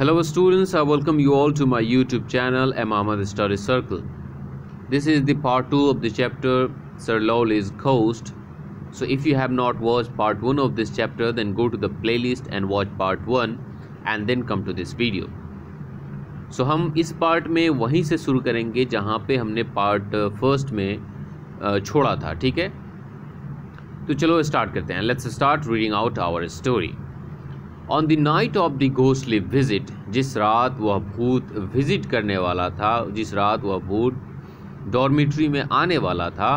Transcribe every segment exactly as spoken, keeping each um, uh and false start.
Hello students, I welcome you all to my YouTube channel M Ahmad Story Circle. This is the part two of the chapter Sir Lolly's Ghost. So if you have not watched part one of this chapter, then go to the playlist and watch part one and then come to this video. So हम इस part में वहीं से शुरू करेंगे जहाँ पे हमने part first में छोड़ा था, ठीक है। तो चलो start करते हैं. Let's start reading out our story. On the night of the ghostly visit, जिस रात वह भूत विजिट करने वाला था, जिस रात वह भूत डॉर्मिट्री में आने वाला था,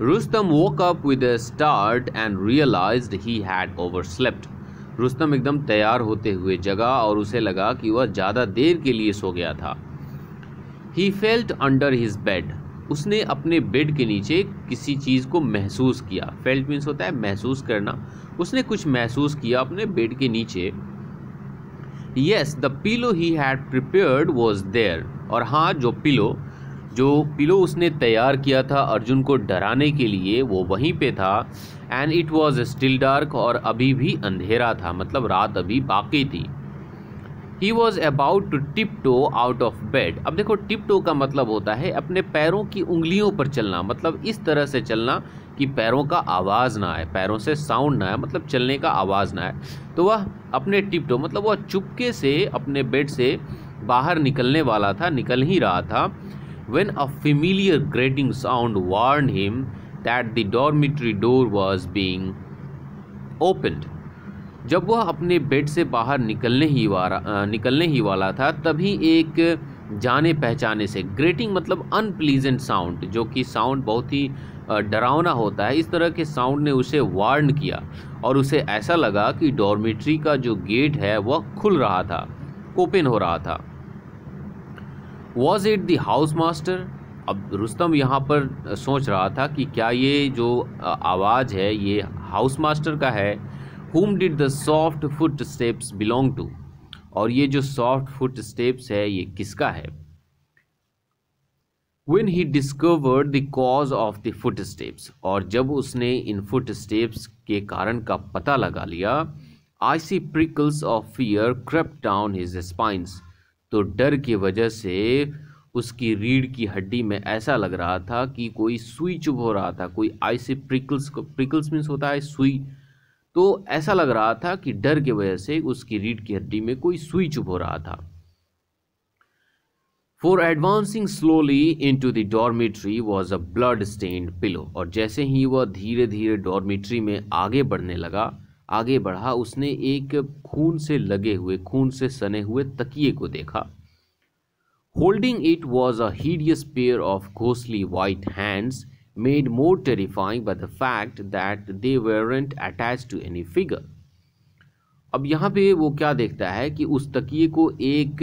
Rustam woke up with a start and realized he had overslept. Rustam एकदम तैयार होते हुए जगा और उसे लगा कि वह ज़्यादा देर के लिए सो गया था. He felt under his bed. उसने अपने बेड के नीचे किसी चीज़ को महसूस किया. फेल्ट मीन्स होता है महसूस करना. उसने कुछ महसूस किया अपने बेड के नीचे. Yes the pillow he had prepared was there. और हाँ, जो पिलो जो पिलो उसने तैयार किया था अर्जुन को डराने के लिए, वो वहीं पे था. And it was still dark. और अभी भी अंधेरा था, मतलब रात अभी बाकी थी. He was about to tiptoe out of bed. अब देखो, tiptoe का मतलब होता है अपने पैरों की उंगलियों पर चलना, मतलब इस तरह से चलना कि पैरों का आवाज़ ना आए, पैरों से साउंड ना आए, मतलब चलने का आवाज़ ना आए. तो वह अपने tiptoe मतलब वह चुपके से अपने बेड से बाहर निकलने वाला था, निकल ही रहा था. When a familiar grating sound warned him that the dormitory door was being opened. जब वह अपने बेड से बाहर निकलने ही वाला निकलने ही वाला था, तभी एक जाने पहचाने से ग्रेटिंग मतलब अनप्लीजेंट साउंड, जो कि साउंड बहुत ही डरावना होता है, इस तरह के साउंड ने उसे वार्न किया. और उसे ऐसा लगा कि डॉर्मिट्री का जो गेट है वह खुल रहा था, ओपन हो रहा था. Was it the house master? अब रुस्तम यहाँ पर सोच रहा था कि क्या ये जो आवाज़ है ये हाउस मास्टर का है. Whom did the soft footsteps belong to? और ये जो soft footsteps है ये किसका है? When he discovered the cause of the footsteps, और जब उसने इन footsteps के कारण का पता लगा लिया, icy prickles of fear crept down his spines. तो डर की वजह से उसकी रीढ़ की हड्डी में ऐसा लग रहा था कि कोई सुई चुभ हो रहा था, कोई icy prickles, prickles means होता है सुई. तो ऐसा लग रहा था कि डर के वजह से उसकी रीढ़ की हड्डी में कोई सुई चुभ हो रहा था. For advancing slowly into the dormitory was a blood stained pillow. और जैसे ही वह धीरे धीरे डॉर्मिट्री में आगे बढ़ने लगा आगे बढ़ा उसने एक खून से लगे हुए खून से सने हुए तकिए को देखा. Holding it was a hideous pair of ghostly white hands made more terrifying by the fact that they weren't attached to any figure. अब यहाँ पे वो क्या देखता है कि उस तकिए को एक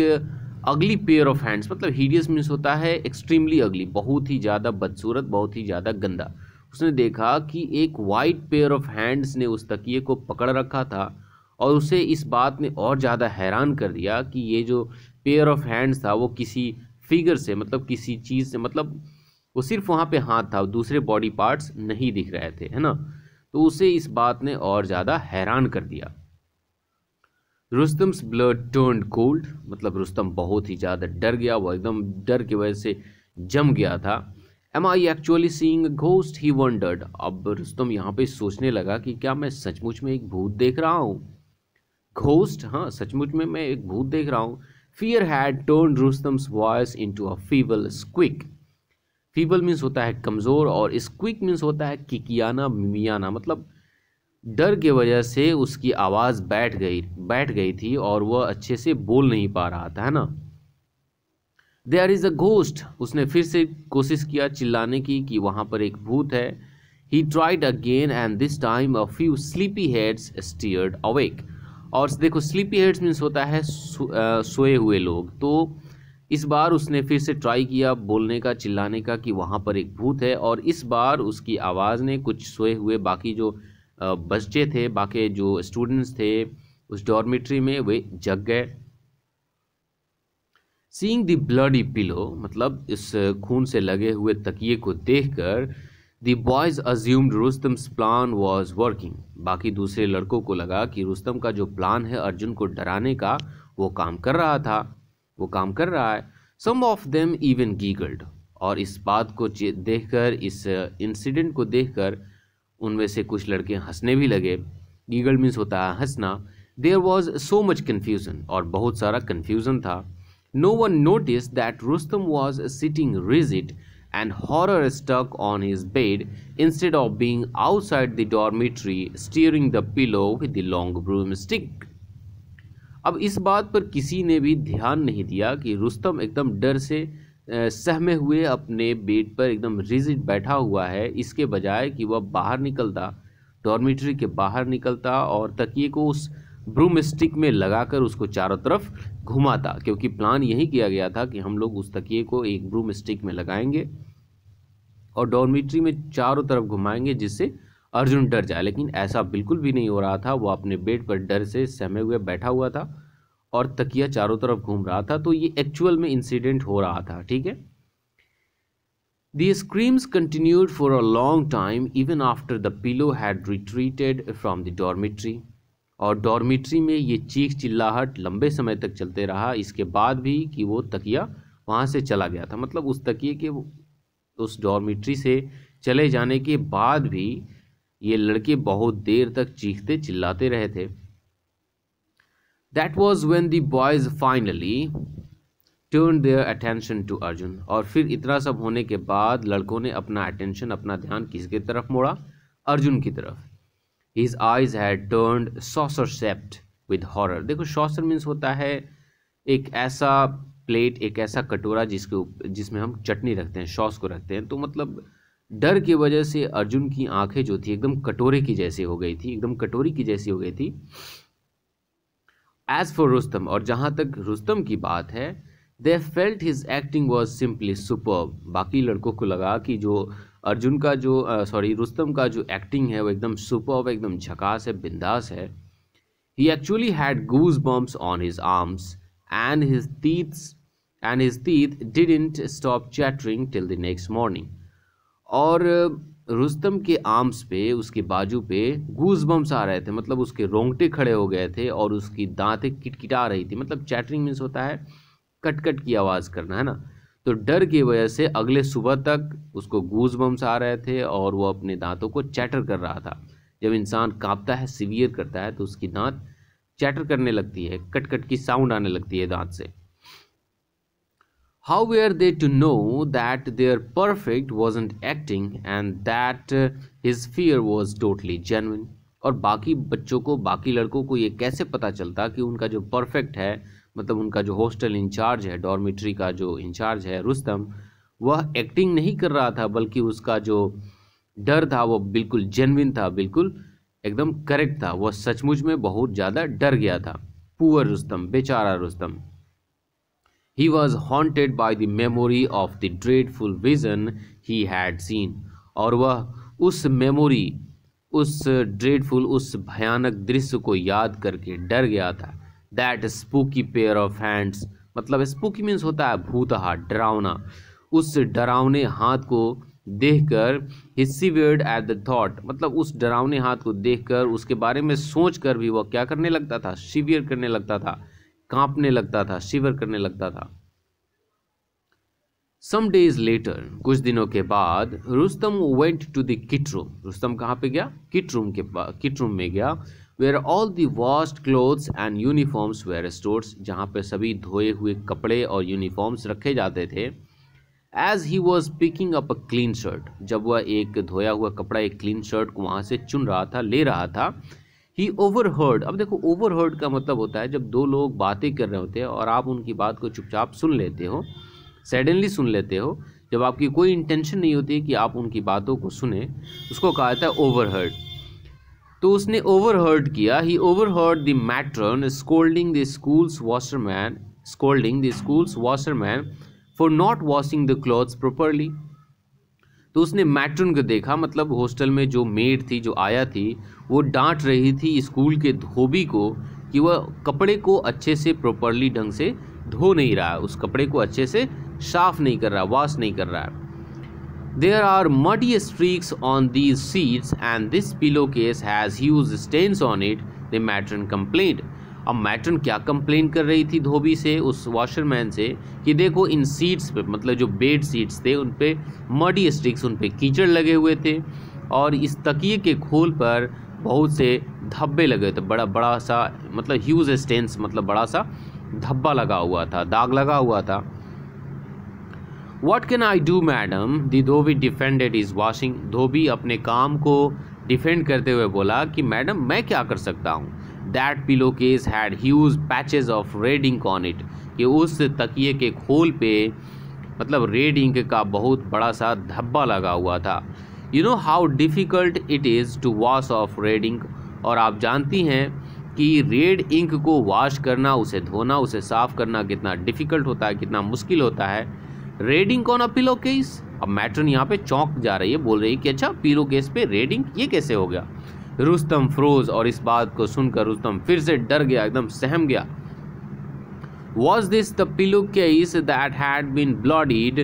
अगली पेयर ऑफ हैंड्स, मतलब hideous means होता है एक्सट्रीमली अगली, बहुत ही ज़्यादा बदसूरत, बहुत ही ज़्यादा गंदा. उसने देखा कि एक वाइट पेयर ऑफ हैंड्स ने उस तकिए को पकड़ रखा था और उसे इस बात ने और ज़्यादा हैरान कर दिया कि ये जो पेयर ऑफ हैंड्स था वो किसी फिगर से, मतलब किसी चीज़ से, मतलब वो सिर्फ वहाँ पे हाथ था, दूसरे बॉडी पार्ट्स नहीं दिख रहे थे, है ना. तो उसे इस बात ने और ज़्यादा हैरान कर दिया. रुस्तम्स ब्लड टर्न्ड कोल्ड, मतलब रुस्तम बहुत ही ज़्यादा डर गया, वो एकदम डर की वजह से जम गया था. Am I actually seeing a ghost he wondered. अब रुस्तम यहाँ पे सोचने लगा कि क्या मैं सचमुच में एक भूत देख रहा हूँ? घोस्ट, हाँ सचमुच में मैं एक भूत देख रहा हूँ. Fear had turned Rustam's voice into a feeble squeak. Feeble means होता है कमज़ोर और स्क्विक मीन्स होता है किकियाना मिमियाना, मतलब डर के वजह से उसकी आवाज़ बैठ गई बैठ गई थी और वह अच्छे से बोल नहीं पा रहा था, है ना. There is a ghost. उसने फिर से कोशिश किया चिल्लाने की कि वहाँ पर एक भूत है. He tried again and this time a few sleepy heads stirred awake. और देखो स्लीपी हेड्स मीन्स होता है सो, आ, सोए हुए लोग. तो इस बार उसने फिर से ट्राई किया बोलने का, चिल्लाने का कि वहाँ पर एक भूत है. और इस बार उसकी आवाज़ ने कुछ सोए हुए बाकी जो बच्चे थे, बाकी जो स्टूडेंट्स थे उस डॉर्मिट्री में, वे जग गए. सीइंग द ब्लडी पिलो, मतलब इस खून से लगे हुए तकिए को देखकर The boys assumed Rustam's plan was working. बाकी दूसरे लड़कों को लगा कि रुस्तम का जो प्लान है अर्जुन को डराने का वो काम कर रहा था वो काम कर रहा है. Some of them even giggled. और इस बात को देखकर इस इंसिडेंट को देखकर उनमें से कुछ लड़के हंसने भी लगे. Giggle means होता है हंसना. There was so much confusion. और बहुत सारा confusion था. No one noticed that Rustam was sitting rigid and horror stuck on his bed instead of being outside the dormitory steering the pillow with the long broomstick. अब इस बात पर किसी ने भी ध्यान नहीं दिया कि रुस्तम एकदम डर से सहमे हुए अपने बेड पर एकदम रिजिड बैठा हुआ है, इसके बजाय कि वह बाहर निकलता, डॉर्मिटरी के बाहर निकलता और तकिए को उस ब्रूम स्टिक में लगाकर उसको चारों तरफ घुमाता, क्योंकि प्लान यही किया गया था कि हम लोग उस तकिए को एक ब्रूम स्टिक में लगाएंगे और डॉर्मिटरी में चारों तरफ घुमाएंगे जिससे अर्जुन डर जाए. लेकिन ऐसा बिल्कुल भी नहीं हो रहा था. वो अपने बेड पर डर से सहमे हुए बैठा हुआ था और तकिया चारों तरफ घूम रहा था. तो ये एक्चुअल में इंसिडेंट हो रहा था. ठीक है. The screams continued for a long time even after the pillow had retreated from the dormitory. और डॉर्मिट्री में ये चीख चिल्लाहट लंबे समय तक चलते रहा, इसके बाद भी कि वो तकिया वहाँ से चला गया था. मतलब उस तकिए के उस डॉर्मिट्री से चले जाने के बाद भी ये लड़के बहुत देर तक चीखते चिल्लाते रहे थे. That was when the boys finally turn their attention to Arjun. और फिर इतना सब होने के बाद लड़कों ने अपना अटेंशन अपना ध्यान किसकी तरफ मोड़ा? अर्जुन की तरफ. His eyes had turned saucer-shaped with horror. देखो saucer means होता है एक ऐसा प्लेट, एक ऐसा कटोरा जिसके जिसमें हम चटनी रखते हैं, सॉस को रखते हैं. तो मतलब डर की वजह से अर्जुन की आंखें जो थी एकदम कटोरे की जैसी हो गई थी, एकदम कटोरी की जैसी हो गई थी. As for Rustam, और जहाँ तक रुस्तम की बात है, they felt his acting was simply superb. बाकी लड़कों को लगा कि जो अर्जुन का जो सॉरी uh, रुस्तम का जो एक्टिंग है वो एकदम सुपर, एकदम झकास है, बिंदास है. He actually had goose bumps on his arms and his teeth and his teeth didn't stop chattering till the next morning. और रुस्तम के आर्म्स पे, उसके बाजू पे गूज बम्प्स आ रहे थे. मतलब उसके रोंगटे खड़े हो गए थे और उसकी दांतें किटकिटा रही थी. मतलब चैटरिंग मीन्स होता है कट कट की आवाज़ करना, है ना. तो डर की वजह से अगले सुबह तक उसको गूज बम्स आ रहे थे और वो अपने दांतों को चैटर कर रहा था. जब इंसान कांपता है, सीवियर करता है, तो उसकी दांत चैटर करने लगती है, कट कट की साउंड आने लगती है दांत से. How were they to know that their perfect wasn't acting and that his fear was totally genuine. और बाकी बच्चों को, बाकी लड़कों को ये कैसे पता चलता कि उनका जो परफेक्ट है, मतलब उनका जो हॉस्टल इंचार्ज है, डॉर्मिट्री का जो इंचार्ज है रुस्तम, वह एक्टिंग नहीं कर रहा था, बल्कि उसका जो डर था वो बिल्कुल जेन्युइन था, बिल्कुल एकदम करेक्ट था. वह सचमुच में बहुत ज़्यादा डर गया था. पुअर रुस्तम, बेचारा Rustam. He was haunted by the memory of the dreadful vision he had seen. और वह उस मेमोरी, उस ड्रेडफुल, उस भयानक दृश्य को याद करके डर गया था. That spooky pair of hands, मतलब spooky means होता है भूतहा, डरावना. उस डरावने हाथ को देखकर he shivered at the thought, मतलब उस डरावने हाथ को देखकर, उसके बारे में सोचकर भी वह क्या करने लगता था? शिवियर करने लगता था, कांपने लगता था, शिवर करने लगता था. Some days later, कुछ दिनों के बाद, Rustam went to the kit room. Rustam कहाँ पे गया? Kit room के kit room में गया. Where all the washed clothes and uniforms were stored, जहाँ पर सभी धोए हुए कपड़े और यूनिफॉर्म्स रखे जाते थे. As he was picking up a clean shirt, जब वह एक धोया हुआ कपड़ा, एक clean shirt को वहाँ से चुन रहा था, ले रहा था. He overheard. अब देखो overheard का मतलब होता है जब दो लोग बातें कर रहे होते हैं और आप उनकी बात को चुपचाप सुन लेते हो, सडनली सुन लेते हो, जब आपकी कोई इंटेंशन नहीं होती कि आप उनकी बातों को सुने, उसको कहा जाता है overheard. तो उसने ओवरहर्ड किया. He overheard the matron scolding the school's washerman scolding the school's washerman for not washing the clothes properly. तो उसने मैट्रन को देखा, मतलब हॉस्टल में जो मेड थी, जो आया थी, वो डांट रही थी स्कूल के धोबी को कि वह कपड़े को अच्छे से, प्रॉपर्ली ढंग से धो नहीं रहा है, उस कपड़े को अच्छे से साफ नहीं कर रहा, वॉश नहीं कर रहा है. There are muddy streaks on these sheets and this pillowcase has huge stains on it, the matron complained. अब मैट्रन क्या कंप्लेन कर रही थी धोबी से, उस वॉशरमैन से, कि देखो इन सीट्स पे, मतलब जो बेड सीट्स थे उन पे मडी स्टिक्स, उन पे कीचड़ लगे हुए थे और इस तकिए के खोल पर बहुत से धब्बे लगे थे, बड़ा बड़ा सा, मतलब ह्यूज स्टेंस, मतलब बड़ा सा धब्बा लगा हुआ था, दाग लगा हुआ था. What can I do madam, the Dhobi defended is washing. धोबी अपने काम को डिफेंड करते हुए बोला कि मैडम मैं क्या कर सकता हूँ. That pillowcase had huge patches of red ink on it. कि उस तकिए के खोल पे मतलब रेड इंक का बहुत बड़ा सा धब्बा लगा हुआ था. You know how difficult it is to wash off red ink. और आप जानती हैं कि रेड इंक को वॉश करना, उसे धोना, उसे साफ़ करना कितना डिफ़िकल्ट होता है, कितना मुश्किल होता है. Red ink on a pillow case. अब मैट्रन यहाँ पे चौंक जा रही है, बोल रही है कि अच्छा पिलो केस पे रेड इंक, ये कैसे हो गया. रुस्तम फ्रोज, और इस बात को सुनकर रुस्तम फिर से डर गया, एकदम सहम गया. Was this the pillowcase that had been bloodied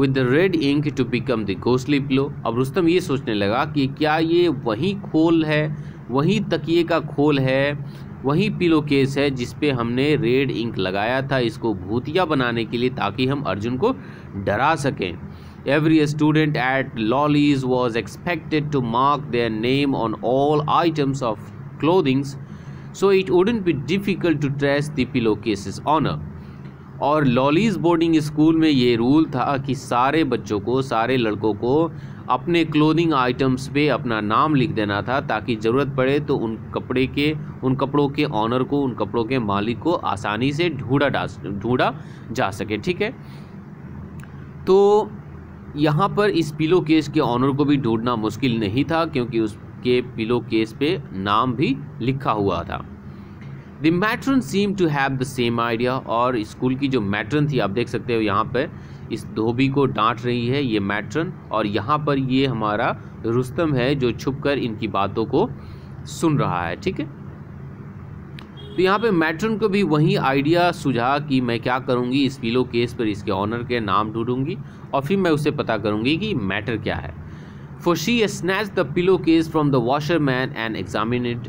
with the red ink to become the ghostly pillow? अब रुस्तम ये सोचने लगा कि क्या ये वही खोल है, वही तकिए का खोल है, वही पिलो केस है जिसपे हमने रेड इंक लगाया था इसको भूतिया बनाने के लिए ताकि हम अर्जुन को डरा सकें. Every student at Lolly's was expected to mark their name on all items of clothing, so it wouldn't be difficult to trace the pillowcase's honor. और Lolly's बोर्डिंग स्कूल में ये रूल था कि सारे बच्चों को, सारे लड़कों को अपने क्लोथिंग आइटम्स पे अपना नाम लिख देना था ताकि ज़रूरत पड़े तो उन कपड़े के उन कपड़ों के ऑनर को, उन कपड़ों के मालिक को आसानी से ढूंढा ढूंढा जा सके. ठीक है, तो यहाँ पर इस पिलो केस के ऑनर को भी ढूंढना मुश्किल नहीं था क्योंकि उसके पिलो केस पे नाम भी लिखा हुआ था. The matron seem to have the same idea. और स्कूल की जो मैट्रन थी, आप देख सकते हो यहाँ पर इस धोबी को डांट रही है ये मैट्रन, और यहाँ पर ये हमारा रुस्तम है जो छुपकर इनकी बातों को सुन रहा है. ठीक है, तो यहाँ पे मैट्रन को भी वही आइडिया सुझा कि मैं क्या करूँगी, इस पिलो केस पर इसके ऑनर के नाम ढूंढूंगी और फिर मैं उसे पता करूँगी कि मैटर क्या है. For she snatch the pillow case from the washerman and examine it.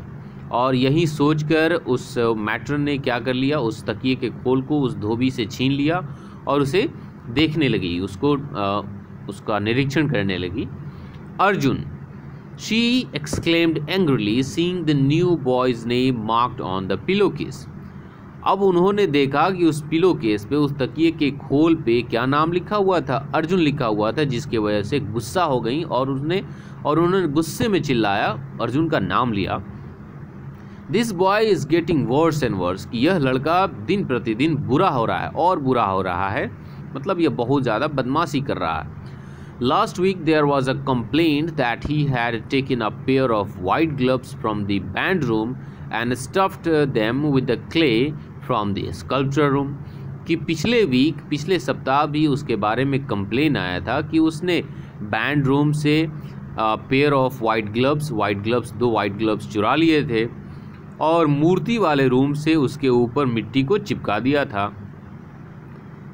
और यही सोचकर उस मैट्रन ने क्या कर लिया, उस तकिए के खोल को उस धोबी से छीन लिया और उसे देखने लगी, उसको आ, उसका निरीक्षण करने लगी. Arjun, she exclaimed angrily, seeing the new boy's name marked on the pillowcase. अब उन्होंने देखा कि उस पिलो केस पे, उस तकिए के खोल पे क्या नाम लिखा हुआ था, अर्जुन लिखा हुआ था, जिसके वजह से गुस्सा हो गई और उसने और उन्होंने गुस्से में चिल्लाया, अर्जुन का नाम लिया. This boy is getting worse and worse. कि यह लड़का दिन प्रतिदिन बुरा हो रहा है और बुरा हो रहा है, मतलब यह बहुत ज़्यादा बदमाशी कर रहा है. Last week there was a complaint that he had taken a pair of white gloves from the band room and stuffed them with the clay from the sculpture room. कि पिछले वीक, पिछले सप्ताह भी उसके बारे में कंप्लेन आया था कि उसने बैंड रूम से pair of white gloves white gloves दो वाइट ग्लव्स चुरा लिए थे और मूर्ति वाले रूम से उसके ऊपर मिट्टी को चिपका दिया था.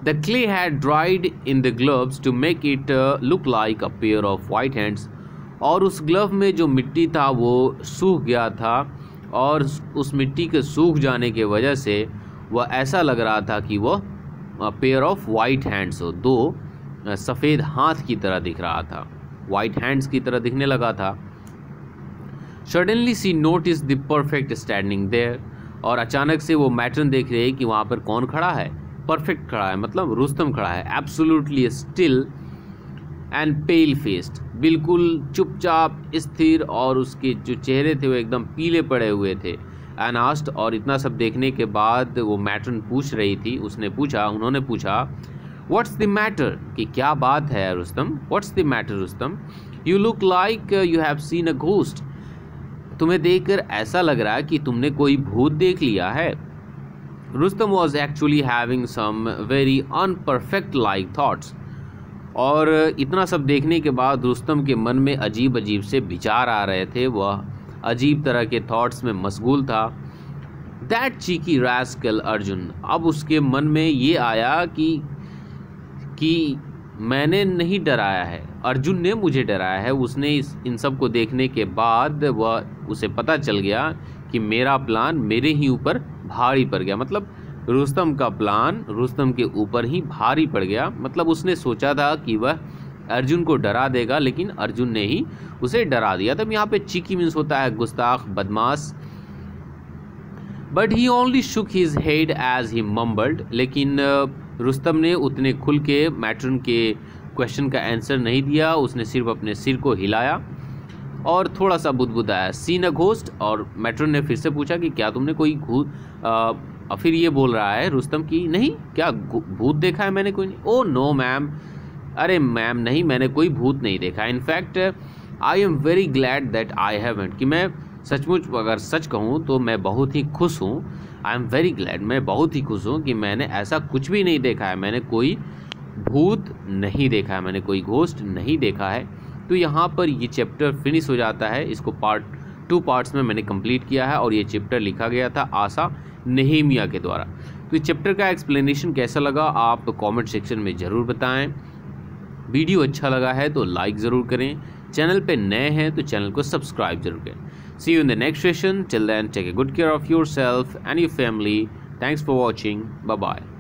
The clay had dried in the gloves to make it uh, look like a pair of white hands. और उस ग्लव में जो मिट्टी था वो सूख गया था और उस मिट्टी के सूख जाने के वजह से वह ऐसा लग रहा था कि वह पेयर ऑफ वाइट हैंड्स हो, दो सफ़ेद हाथ की तरह दिख रहा था, वाइट हैंड्स की तरह दिखने लगा था. Suddenly she noticed the perfect standing there. और अचानक से वो मैट्रन देख रही है कि वहाँ पर कौन खड़ा है, परफेक्ट खड़ा है, मतलब रुस्तम खड़ा है. Absolutely still and pale faced, बिल्कुल चुपचाप स्थिर और उसके जो चेहरे थे वो एकदम पीले पड़े हुए थे. एंड आस्ट, और इतना सब देखने के बाद वो मैट्रन पूछ रही थी, उसने पूछा, उन्होंने पूछा, व्हाट्स द मैटर, कि क्या बात है Rustam, what's the matter Rustam, you look like you have seen a ghost, तुम्हें देखकर ऐसा लग रहा है कि तुमने कोई भूत देख लिया है. Rustam was actually having some very unperfect like thoughts. और इतना सब देखने के बाद रुस्तम के मन में अजीब अजीब से विचार आ रहे थे, वह अजीब तरह के थॉट्स में मशगूल था. That cheeky rascal Arjun. अब उसके मन में ये आया कि कि मैंने नहीं डराया है, अर्जुन ने मुझे डराया है। उसने इस इन सब को देखने के बाद वह उसे पता चल गया कि मेरा प्लान मेरे ही ऊपर भारी पड़ गया, मतलब रुस्तम का प्लान रुस्तम के ऊपर ही भारी पड़ गया। मतलब उसने सोचा था कि वह अर्जुन को डरा देगा, लेकिन अर्जुन ने ही उसे डरा दिया। तब यहाँ पे चीकी मीन्स होता है गुस्ताख, बदमाश। But he only shook his head as he mumbled, लेकिन रुस्तम ने उतने खुल के मैट्रन के क्वेश्चन का आंसर नहीं दिया, उसने सिर्फ अपने सिर को हिलाया और थोड़ा सा बुदबुदाया। सीन अ घोस्ट, और मैट्रन ने फिर से पूछा कि क्या तुमने कोई भूत, फिर ये बोल रहा है रुस्तम कि नहीं, क्या भूत देखा है मैंने? कोई नहीं। ओ नो मैम, अरे मैम नहीं, मैंने कोई भूत नहीं देखा। In fact I am very glad that I haven't, कि मैं सचमुच अगर सच कहूँ तो मैं बहुत ही खुश हूँ। आई एम वेरी ग्लैड, मैं बहुत ही खुश हूँ कि मैंने ऐसा कुछ भी नहीं देखा है, मैंने कोई भूत नहीं देखा है, मैंने कोई घोस्ट नहीं देखा है। तो यहाँ पर ये चैप्टर फिनिश हो जाता है। इसको पार्ट टू पार्ट्स में मैंने कंप्लीट किया है और ये चैप्टर लिखा गया था आशा नेहेमिया के द्वारा। तो इस चैप्टर का एक्सप्लेनेशन कैसा लगा आप कमेंट सेक्शन में ज़रूर बताएं। वीडियो अच्छा लगा है तो लाइक ज़रूर करें, चैनल पे नए हैं तो चैनल को सब्सक्राइब जरूर करें। See you in the next session, till then take a good care of yourself and your family. Thanks for watching, bye bye.